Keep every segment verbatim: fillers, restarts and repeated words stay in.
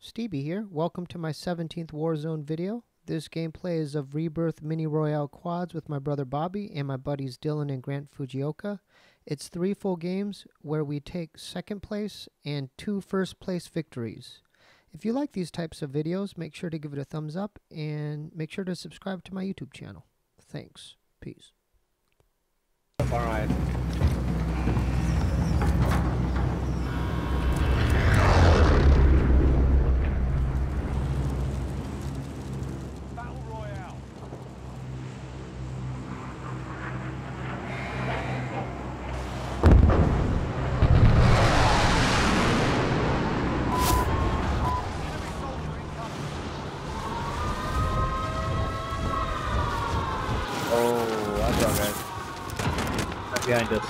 Stevie here. Welcome to my seventeenth Warzone video. This gameplay is of Rebirth Mini Royale Quads with my brother Bobby and my buddies Dylan and Grant Fujioka. It's three full games where we take second place and two first place victories. If you like these types of videos, make sure to give it a thumbs up and make sure to subscribe to my YouTube channel. Thanks. Peace. Alright. Behind us.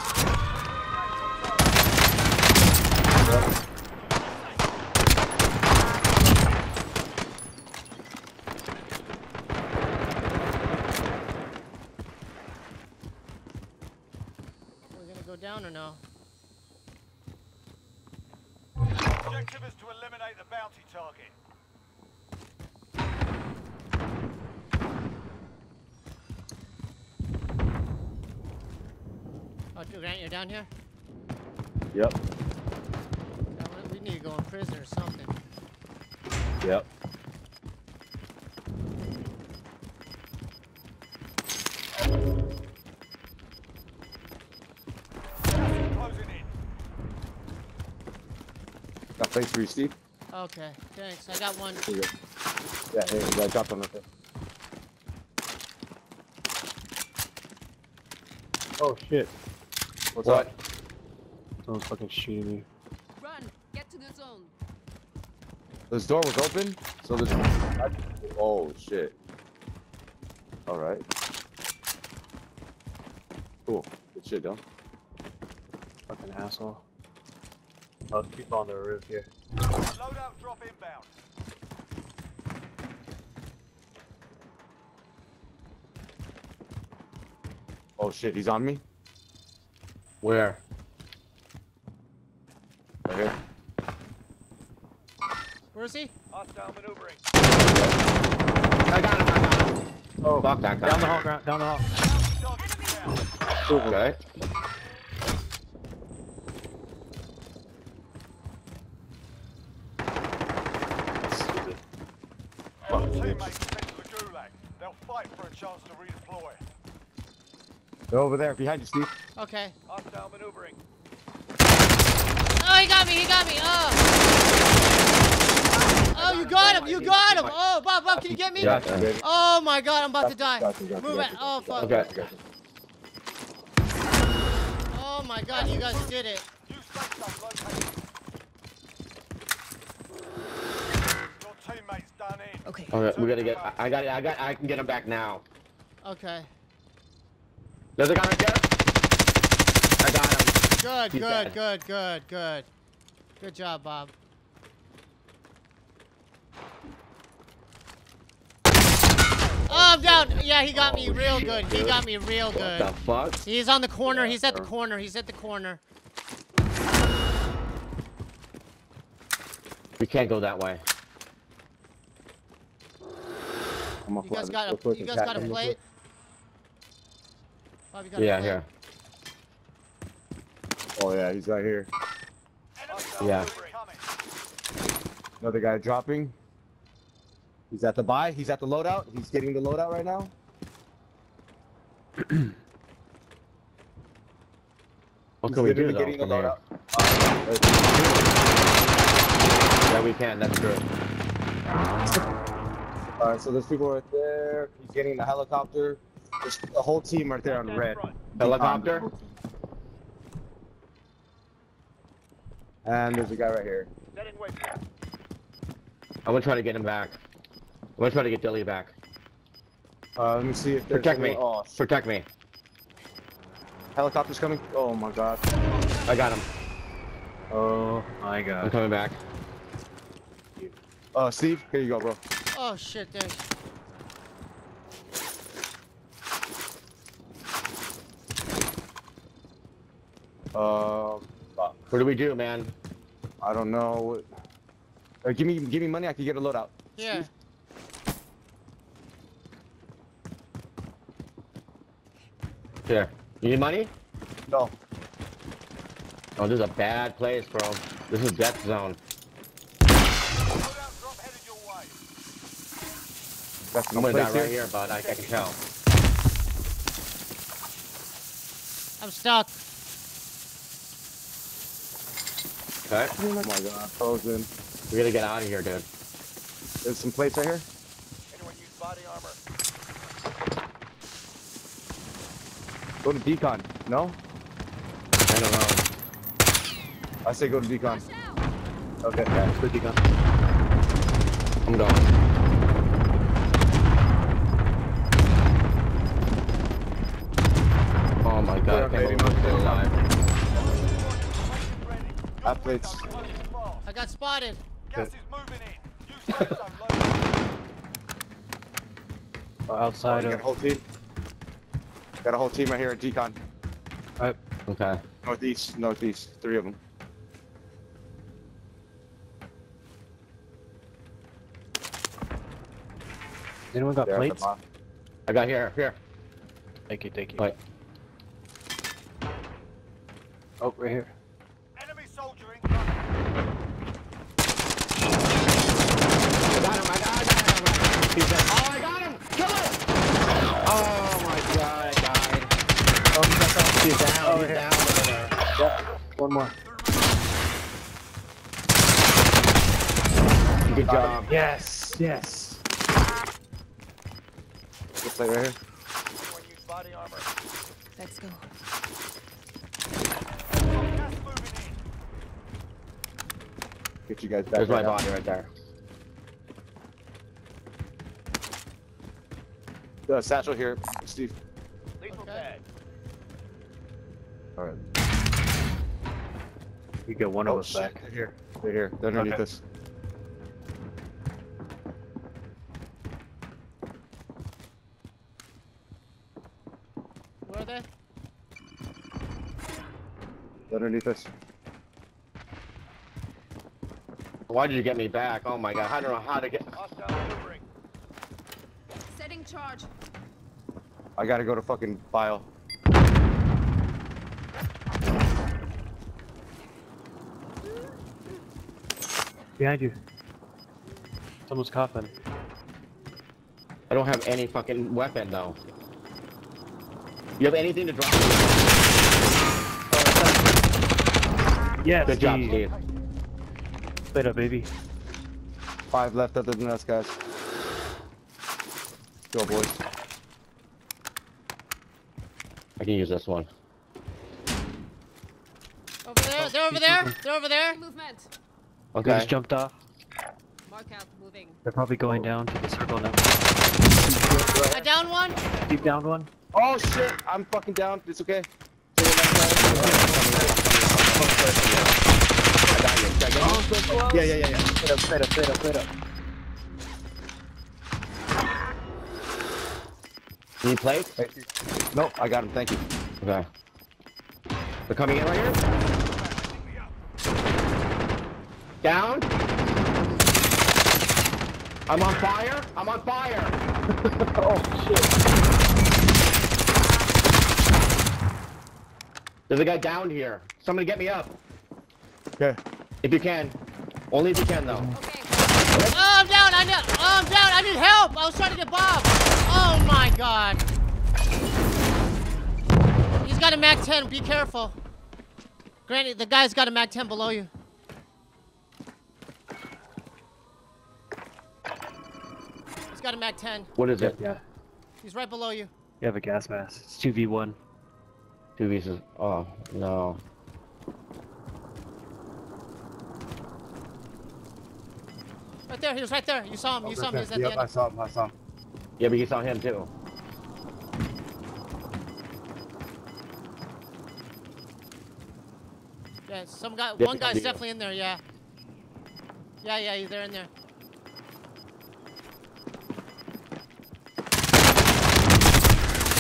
We're gonna go down or no? The objective is to eliminate the bounty target. Oh, Grant, you're down here? Yep. Yeah, we need to go in prison or something. Yep. Closing in. Got place for you, Steve. Okay, thanks. I got one. Here you go. Yeah, here you go. I dropped one up there. Oh, shit. What's what? Up? Someone's fucking shooting me. Run! Get to the zone! This door was open? So this. I... Oh, shit. Alright. Cool. Good shit, though. Fucking asshole. I'll keep on the roof here. Loadout drop inbound. Oh, shit. He's on me? Where? Right here. Where is he? Hostile maneuvering. I got him, I got him. Oh, fuck that guy. Down the hall, ground, down the hall. Okay. Stupid. Your teammates sent to a gulag. They'll fight for a chance to redeploy. They're over there, behind you, Steve. Okay. Hostile maneuvering. Oh, he got me, he got me, oh. Oh, you got him, you got him. Oh, Bob, Bob, can you get me? Oh my God, I'm about to die. Move it, oh fuck. Okay, gotcha. Oh my God, you guys did it. Your teammate's done in. Okay. Okay, we gotta get, I, I got it, I got I can get him back now. Okay. Another guy right there? I got him. Good, He's good, dead. good, good, good. Good job, Bob. Oh, I'm down. Yeah, he got oh, me real shit, good. Dude. He got me real good. What the fuck? He's on the corner. He's at the corner. He's at the corner. We can't go that way. You guys got a, you guys got a plate? Bob, yeah, here. Oh yeah, he's right here. Yeah. Another guy dropping. He's at the buy. He's at the loadout. He's getting the loadout right now. What can we do though? Getting the loadout. Uh, yeah, we can. That's true. All right, so there's people right there. He's getting the helicopter. There's the whole team right there on red. Helicopter. And there's a guy right here. I'm gonna try to get him back. I'm gonna try to get Dilly back. Uh, let me see if there's Protect me. Oh, Protect me. Helicopter's coming. Oh my God. I got him. Oh my God. I'm coming back. Uh, Steve, here you go, bro. Oh shit, thanks. Um, uh, what do we do, man? I don't know. Or give me, give me money. I can get a loadout. Yeah. Here. You need money? No. Oh, this is a bad place, bro. This is death zone. That's I'm gonna die right here, but I, I can tell. I'm stuck. Okay. Oh my god, frozen. We gotta get out of here, dude. There's some plates right here. Anyone use body armor? Go to decon. No? I don't know. I say go to decon. Okay, yeah, let's go to decon. I'm going. Oh my god, I can't believe I'm alive. Athletes. I got spotted. Gas is moving in. You outside oh, of. Got a whole team. Got a whole team right here at decon. Right. Okay. Northeast, northeast, three of them. Anyone got there, plates? I got here, here. Thank you, thank you. Right. Oh, right here. Enemy soldier incoming. I got him, I got him, I got him. Oh, I got him! Kill him! Oh my god, I died. Oh, he's down, he's down, oh, he's down over there. Yeah, one more. Good job. Yes, yes. Good play right here. Anyone use body armor? Let's go. Get you guys back. There's right my body now. Right there. Uh, satchel here, Steve. Lethal bag. All right. We got one oh, of us shit. Back. They're here. They're here. They're underneath okay. us. Where are they? They're underneath us. Why did you get me back? Oh my god, I don't know how to get. Setting charge. I gotta go to fucking file. Behind you. Someone's coughing. I don't have any fucking weapon though. You have anything to drop? Yes. Good job, Steve. Later, baby. Five left other than us, guys. Go, boys. I can use this one. Over there, they're over there, they're over there. Movement. Okay. They just jumped off. Mark out, moving. They're probably going down to the circle now. I downed one. Deep downed one. Oh shit, I'm fucking down. It's okay. Yeah, yeah, yeah, yeah. Straight up, straight up, straight up, straight up. Can you play? Nope, I got him, thank you. Okay. They're coming in right here. Down. I'm on fire. I'm on fire. Oh, shit. There's a guy down here. Somebody get me up. Okay. If you can. Only if you can, though. Okay. Oh, I'm down! I need, oh, I'm down! I need help! I was trying to get Bob! Oh, my God. He's got a Mac ten. Be careful. Granny, the guy's got a Mac ten below you. He's got a Mac ten. What is it? Yeah. He's right below you. You have a gas mask. It's two v one. two v one. Oh, no. Right there, he was right there. You saw him, you oh, saw him. He was at yep, the end. I saw him, I saw him. Yeah, but you saw him too. Yeah, some guy, yeah, one guy's deal. Definitely in there, yeah. Yeah, yeah, they're in there.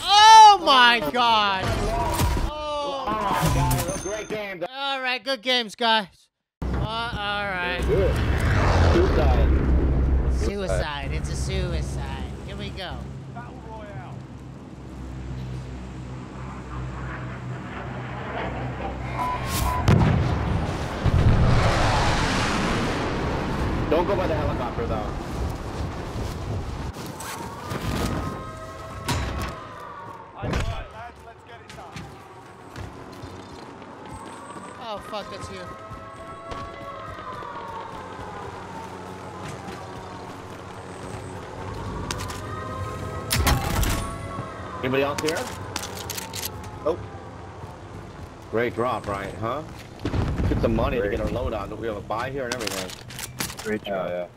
Oh my oh, god! Oh, my god, great game. Alright, good games, guys. Uh, Alright. Suicide. Suicide. It's a suicide. Here we go. Battle Royale. Don't go by the helicopter, though. All right, lads, let's get it done. Oh, fuck, that's you. Anybody else here? Oh. Great drop, right, huh? Get some money Great. to get our load on. We have a buy here and everything. Great job. Yeah, yeah.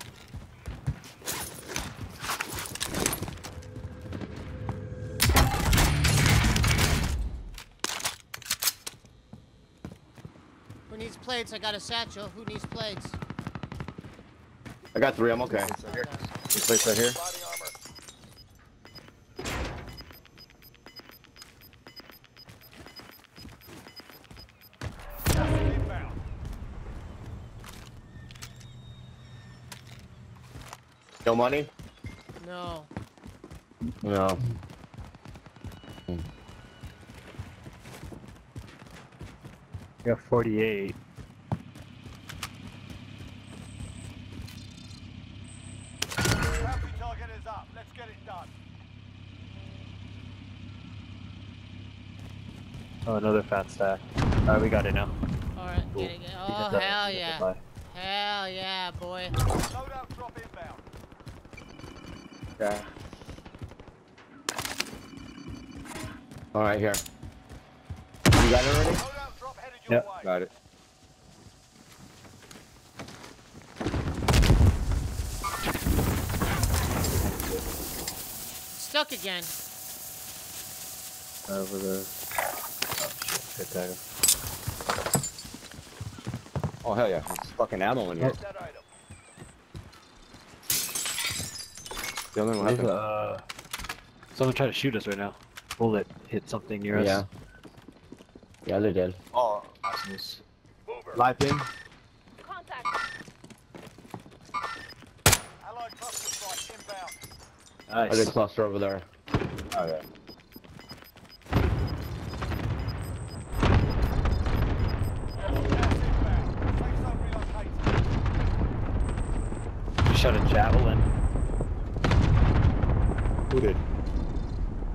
Who needs plates? I got a satchel. Who needs plates? I got three. I'm okay. This right this place right here. No money? No. No. You got forty-eight. Happy target is up. Let's get it done. Oh, another fat stack. Alright, we got it now. Alright, cool. Get it. Oh, hell that. yeah. Hell yeah, boy. Loadout drop inbound. Yeah. All right, here. You got it already? Yep, got it. Stuck again. Over the. Oh shit! Hit that. Oh hell yeah! There's fucking ammo in here. The other one happened. Uh, someone tried to shoot us right now. Bullet hit something near yeah. us. Yeah, they did. Oh, nice. Live in. Contact. Allied cluster strike inbound. Nice. I did cluster over there. Okay. Just shot a javelin. Who did?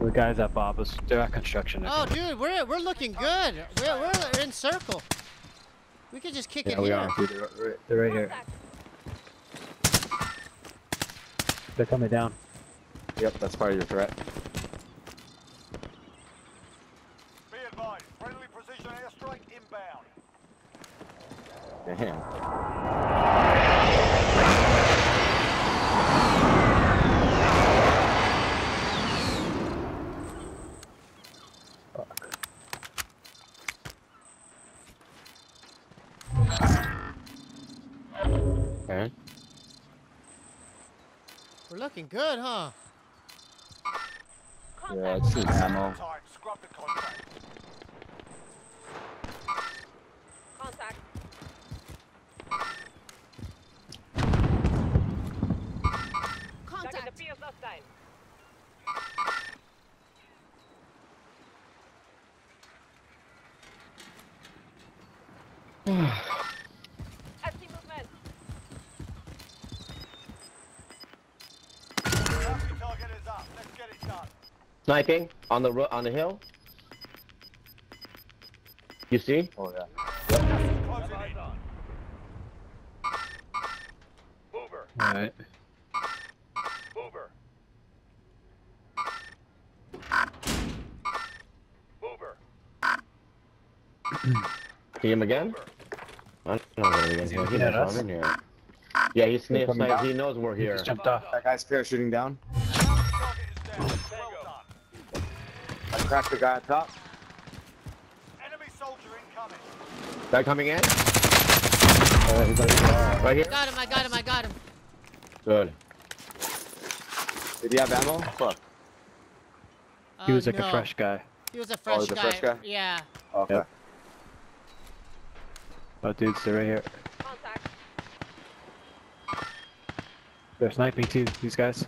The guys at Baba's. They're at construction. Oh, dude, we're we're looking good. We're we're in circle. We could just kick yeah, it we here. Are. Dude, they're, right, they're right here. They're coming down. Yep, that's part of your threat. Be advised, friendly precision airstrike inbound. Damn. Okay. We're looking good, huh? Yeah, it's just ammo. Scrub the contact. Contact. Contact. Contact. Sniping on the on the hill. You see? Oh yeah. Over. All right. Over. Over. See him again? I don't know where he is. He knows in here. Yeah, he's sniped. He knows we're here. He just jumped off. That guy's parachuting down. Crack the guy at top. Enemy soldier incoming. Guy coming in? Uh, right here? I got him, I got him, I got him. Good. Did he have ammo? Fuck. Uh, he was like no. a fresh guy. He was a fresh, oh, was guy. fresh guy. Yeah. Okay. Yep. Oh, dudes, they're right here. Contact. They're sniping too, these guys.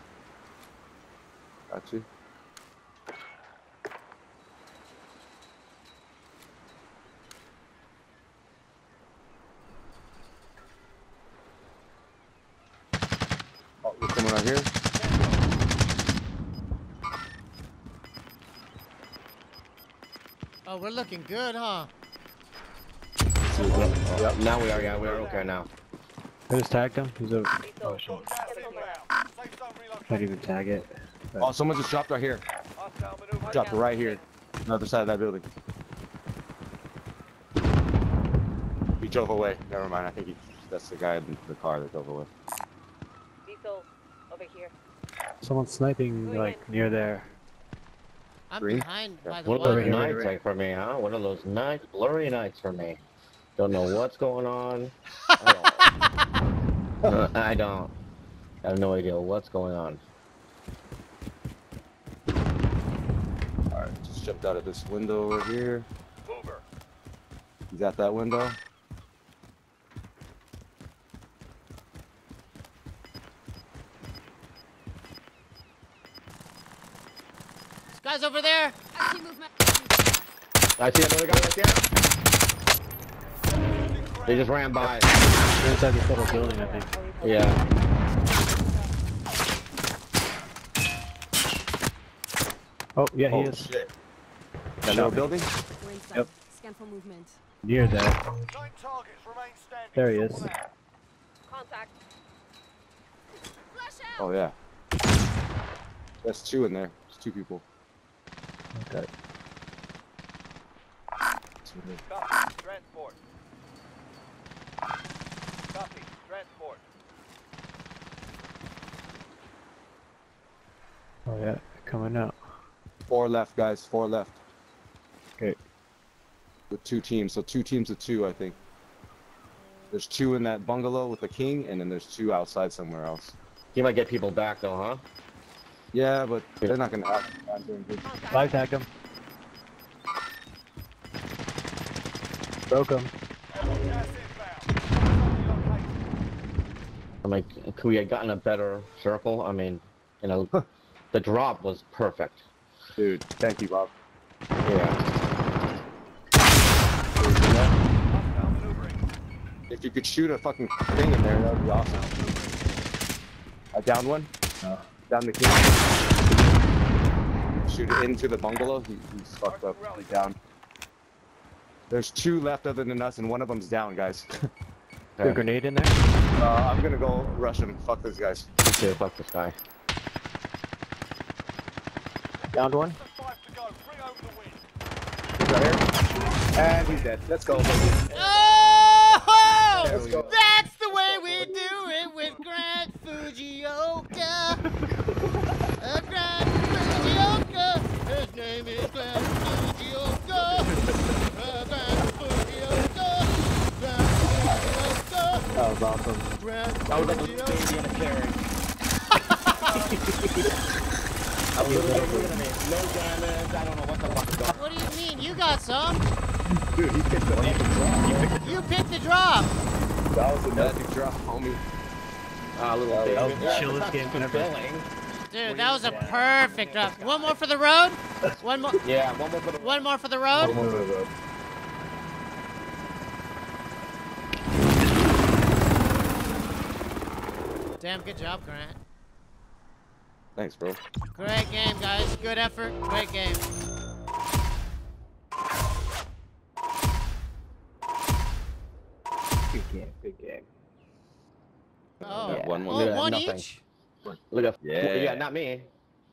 Got you. Oh, we're coming out here. Oh, we're looking good, huh? Oh, yep, now we are, yeah, we are okay now. I just tagged him. He's over. Oh, shit. I can't even tag it. But... Oh, someone just dropped right here. Dropped it right here. Another side of that building. He drove away. Never mind. I think he, that's the guy in the car that drove away. Diesel, over here. Someone's sniping, like, near there. I'm Three? behind by the One water. of those nights like for me, huh? One of those nights, blurry nights for me. Don't know what's going on. I don't. uh, I don't. I have no idea what's going on. Alright, just jumped out of this window over here. Over. He's at that window. Guys over there! I see movement. I see another guy right there. They just ran by. They're inside this little building, I think. Yeah. Oh, yeah, he oh, is. Shit. That little building? We're inside. Yep. Scan for movement. Near there. Nine targets remain standing. There he is. Contact. Flash out. Oh, yeah. That's two in there. There's two people. Okay. Copy, transport. Copy, transport. Oh yeah, coming out. Four left, guys. Four left. Okay. With two teams, so two teams of two, I think. There's two in that bungalow with the king, and then there's two outside somewhere else. He might get people back though, huh? Yeah, but they're not gonna have time doing good. Live hack him. Broke him. I'm like, could we have gotten a better circle? I mean, you know, the drop was perfect. Dude, thank you, Bob. Yeah. If you could shoot a fucking thing in there, that would be awesome. I downed one. Uh. Down the king. Shoot it into the bungalow. He, he's fucked up. He's down. There's two left other than us, and one of them's down, guys. Okay. A grenade in there? Uh, I'm gonna go rush him. Fuck those guys. Okay, fuck this guy. Downed one. He's right here. And he's dead. Let's go, baby. Oh! Let's go. That's the way we do it with Grant Fujioka. A Grant Fujioka, his name is Grant Fujioka. A Grant Fujioka, Grant Fujioka. That was awesome. Grant Fujioka. I was like a little baby in a carriage. I was a little baby in a carriage. No diamonds, I don't know what the fuck is going on. What do you mean? You got some. Dude, he picked the drop. You picked the drop. That was a magic drop, homie. Ah, little baby. That was the chillest game ever. Dude, that was a perfect drop. One more for the road? One more. Yeah, one more for the road. One more for the road? One more for the road. Damn, good job, Grant. Thanks, bro. Great game, guys. Good effort. Great game. Good game, good game. Oh, yeah. one, one, oh, one each? Look at yeah. yeah, not me.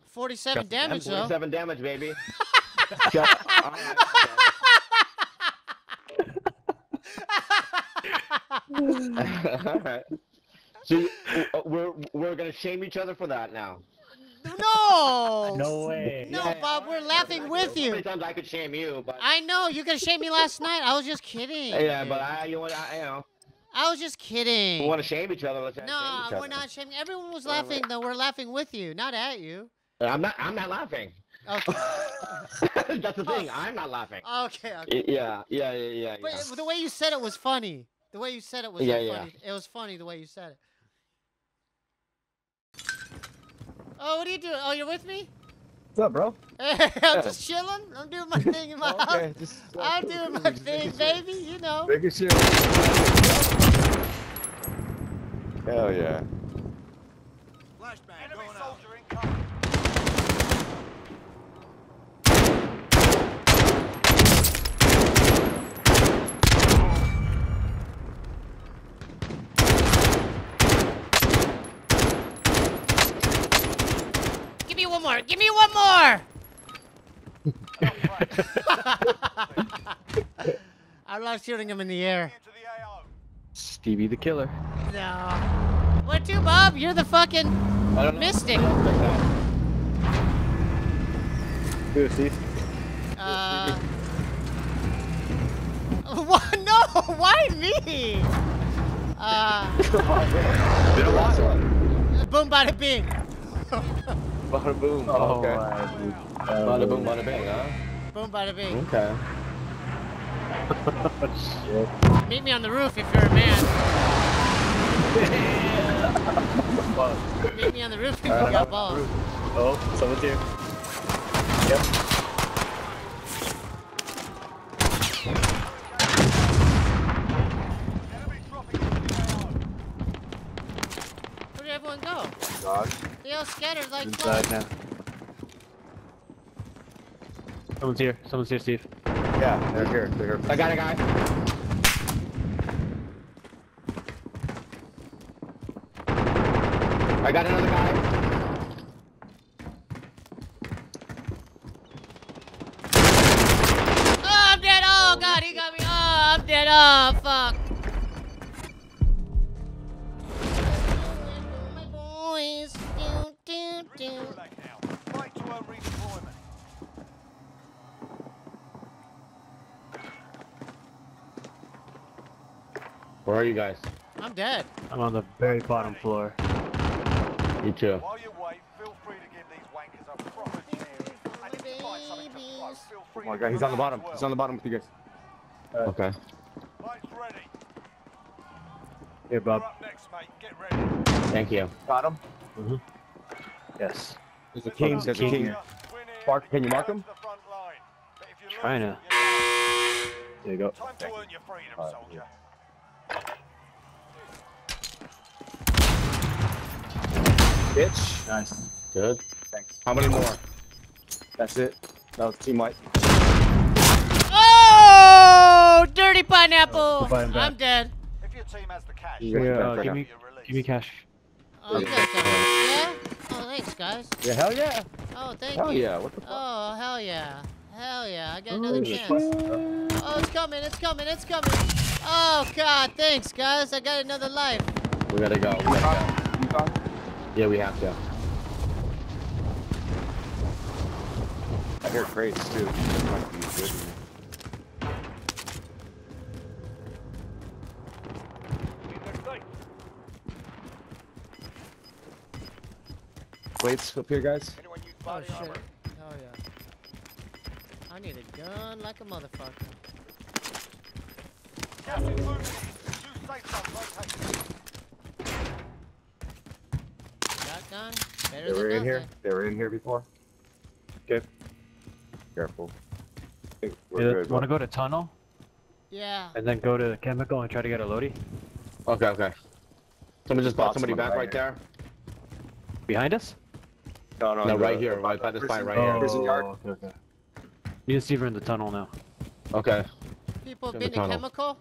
forty-seven damage, though. forty-seven damage, baby. All right. So we're we're gonna shame each other for that now. No. No way. No, yeah, Bob, we're laughing with you. Sometimes I could shame you, but I know you could shame me last night. I was just kidding. Yeah, dude. but I, you know, I, you know. I was just kidding. We want to shame each other. Let's not no, shame each we're other. not shaming. Everyone was laughing, though. We're laughing with you, not at you. I'm not. I'm not laughing. Okay. That's the thing. Oh. I'm not laughing. Okay. Okay. Yeah. Yeah. Yeah. Yeah. But yeah. the way you said it was funny. The way you said it was yeah, funny. Yeah. It was funny the way you said it. Oh, what are you doing? Oh, you're with me? What's up, bro? Hey, I'm just chilling. I'm doing my thing in my oh, okay. house. Just, uh, I'm doing my thing, baby. Sure. You know. Making sure. Hell yeah. Flashbang. Enemy soldier incoming. More. Give me one more! I love shooting him in the air. Stevie the killer. No. What to, Bob? You're the fucking mystic. Do it, Steve. Uh. What? No! Why me? Uh. Boom, bada bing. Bada boom. Oh, okay. Bada boom, bada bang, huh? Boom, bada bing. Okay. Oh, shit. Meet me on the roof if you're a man. Meet me on the roof if you right, got balls. Oh, someone's here. Yep. Scattered like inside now. Someone's here. Someone's here, Steve. Yeah, they're here. They're here. I got a guy. I got another guy. Oh, I'm dead. Oh, God, he got me. Oh, I'm dead. Oh, fuck. Where are you guys? I'm dead. I'm on the very bottom floor. You too. While you wait, feel free to give these wankers a proper cheering. And if you find something to throw, feel free to... Oh my God, he's on the bottom. He's on the bottom with you guys. Uh, okay. Lights ready. Here, Bob. You're up next, mate. Get ready. Thank you. Got him? Mm-hmm. Yes. There's a king. There's a king. Mark, can you mark him? Trying to. There you go. Time to earn your freedom, soldier. Bitch. Nice. Good. Thanks. How many more? That's it. That was team white. Oh! Dirty pineapple! Oh, I'm dead. If your team has the cash, yeah, yeah, uh, give, me, give me cash. Oh, you guys got it. Yeah? Oh, thanks, guys. Yeah, hell yeah. Oh, thank hell you. Hell yeah. What the fuck? Oh, hell yeah. Hell yeah. I got another Ooh, chance. Oh, it's coming. It's coming. It's coming. Oh, God. Thanks, guys. I got another life. We gotta go. We gotta go. You gone? Yeah, we have to. I hear crates too. That might be good. Plates up here, guys. Oh shit! Armor? Oh yeah. I need a gun like a motherfucker. Gas is moving. Two sites on rotation. They were in here. They were in here before. Okay. Careful. Hey, we're you want to go to tunnel? Yeah. And then go to the chemical and try to get a loadie? Okay, okay. Somebody just bought somebody back right, right there. Behind us? No, no, no. Right here. Right by the spine right here. Prison yard. Okay, okay. Me and Steve are in the tunnel now. Okay. People have been in chemical.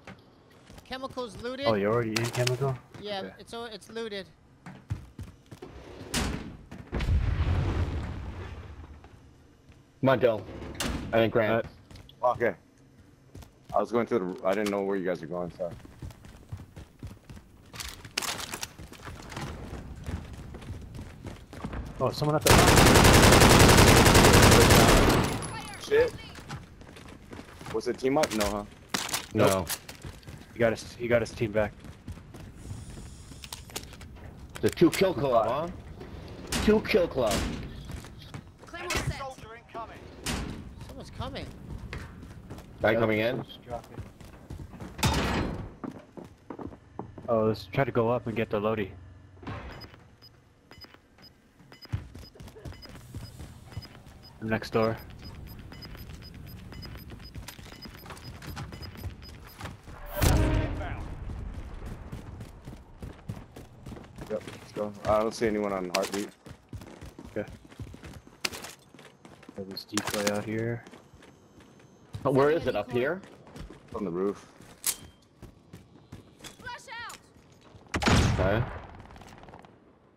Chemical's looted. Oh, you're already in chemical? Yeah, okay. it's it's looted. Come on, Dill. I think Grant. Uh, okay. I was going to the. I didn't know where you guys are going, so. Oh, someone at the. Shit. Was it team up? No, huh? No. Nope. He got us. He got his team back. The two kill club, huh? Two kill club. Coming. Guy coming in. Oh, let's try to go up and get the loadie. next door. Yep, let's go. I don't see anyone on Heartbeat. Okay. There's this decoy out here. Oh, where is it? Up here? On the roof. Flash out! Okay.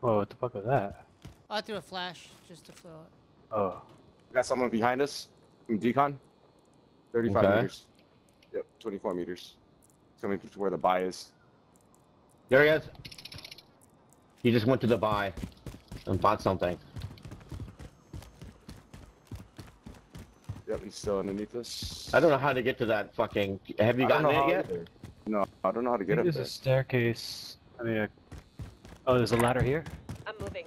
Whoa, what the fuck was that? Oh, I threw a flash just to flow it. Oh. We got someone behind us from Decon. thirty-five okay. meters. Yep, twenty-four meters. It's coming to where the buy is. There he is. He just went to the buy and bought something. Yep, he's still underneath us. I don't know how to get to that fucking... Have you gotten it yet? No, I don't know how to get up there. There's a staircase. I mean, a... Oh, there's a ladder here? I'm moving.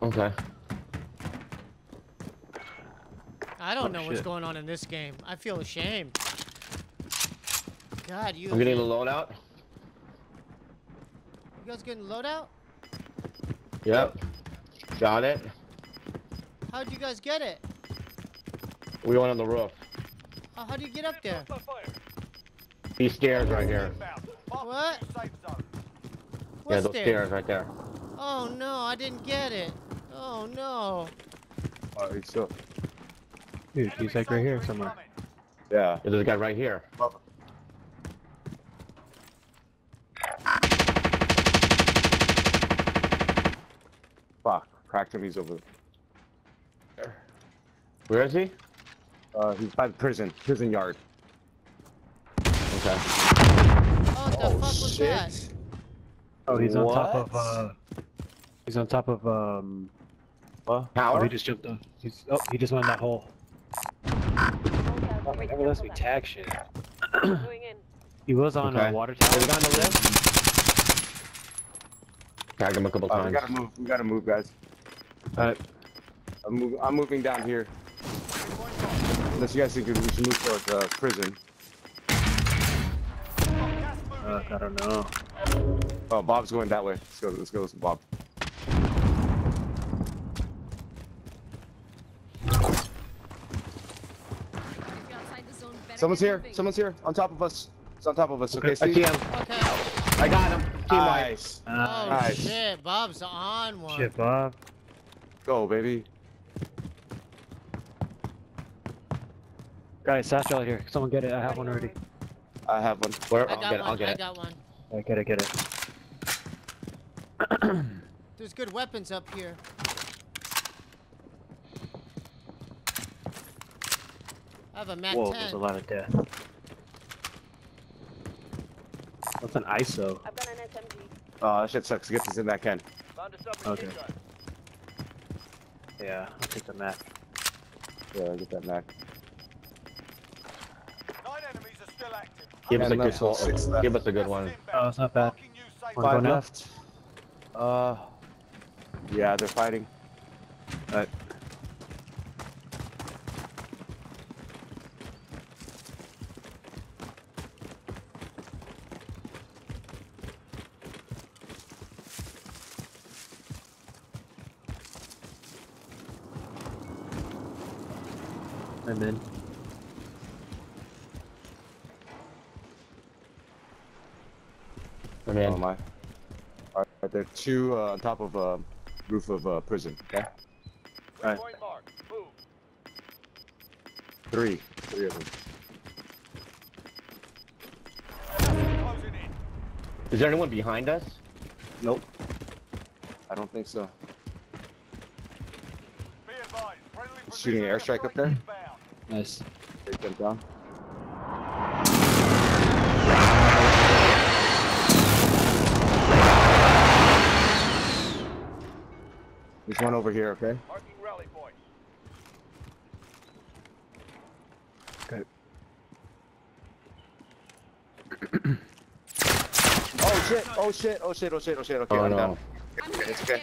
Okay. I don't oh, know shit. what's going on in this game. I feel ashamed. God, you... I'm getting a loadout. You guys getting a loadout? Yep. Got it. How'd you guys get it? We went on the roof. Oh, how do you get up there? These stairs right here. What? What yeah, those stairs? stairs right there. Oh no, I didn't get it. Oh no. Oh, he's still. Dude, he's like right here somewhere. Yeah. There's a guy right here. Oh. Fuck. Cracked him. He's over there. Where is he? Uh, he's by the prison, prison yard. Okay. Oh, what the oh, fuck was shit. that? Oh, he's what? on top of, uh... He's on top of, um... What? Power? Oh, he just jumped on... He's, oh, he just went in that hole. Never lets me tag shit. He was on okay. a water tower. Is he on the lift? Tagged him a couple uh, times. We gotta move, we gotta move, guys. Alright. I'm, move, I'm moving down here. Unless you guys think we should move towards uh, prison. Uh, I don't know. Oh, Bob's going that way. Let's go. Let's go with Bob. Someone's here. Someone's here. On top of us. It's on top of us. Okay, okay. Steve. Okay. I got him. Team nice. Oh nice. Shit, Bob's on one. Shit, Bob. Go, baby. Guys, satchel out right here. Someone get it. I have one already. I have one. Where? I'll get it. I'll get it. I got one. I get it. Get it. There's good weapons up here. I have a Mac ten. Whoa, there's a lot of death. That's an I S O. I've got an S M G. Oh, that shit sucks. Get this in that can. Okay. Yeah, I'll take the Mac. Yeah, I'll get that Mac. Give us, good, give us a good one. Oh, it's not bad. Five left. Uh, yeah, they're fighting. Alright. I'm in. I'm in. Oh my. Alright, there are two uh, on top of a uh, roof of a uh, prison. Okay. Alright. Three. Three of them. Is there anyone behind us? Nope. I don't think so. Shooting an airstrike up there. Nice. Take them down. There's one over here, okay? Marking rally point. Okay. Oh shit, oh shit, oh shit, oh shit, oh shit, okay, oh, I'm no. down. I'm okay, it's okay.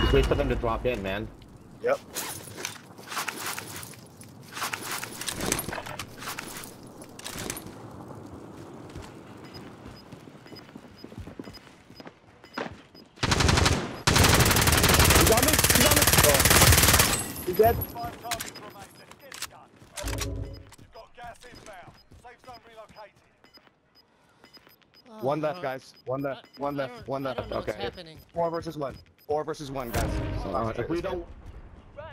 Just wait for them to drop in, man. Yep. dead. Five targets remaining. Get it done. You've got gas inbound. Safe zone relocated. Oh, one left, oh. guys. One left. I, one left. One left. Okay. Four versus one. Four versus one, guys. So uh, if we don't,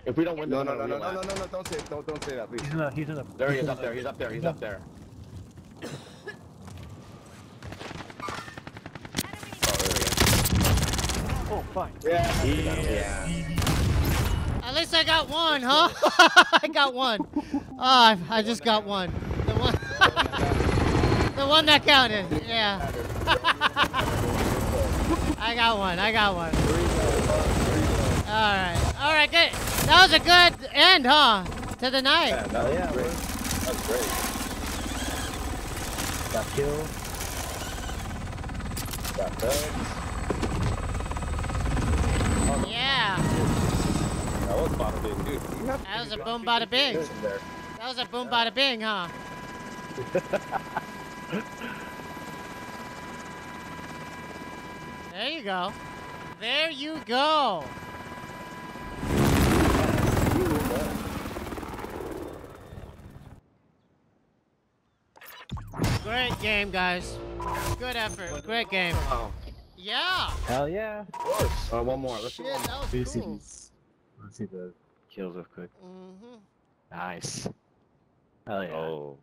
if we don't win, no, no, no, no, no, no, no, no, don't say, it. don't, don't say that, please. He's in the, he's in the. There he is, up there. He's up there. He's up there. Oh, fine. Yeah. yeah. At least I got one, huh? I got one. Oh, I, I just got one. The one, the one that counted. Yeah. I got one. I got one. All right. All right. Good. That was a good end, huh? To the night. Yeah, that was yeah, great. That was great. Got killed. Got bugs. Yeah. That was bada bing, dude. That was a boom bada bing. That was a boom bada bing, huh? There you go. There you go. Great game, guys. Good effort. Great game. Oh. Yeah! Hell yeah! Of course! Uh, one more. Let's Shit, see. That was Let's cool. see these. Let's see the kills real quick. Mm-hmm. Nice. Hell yeah. Oh.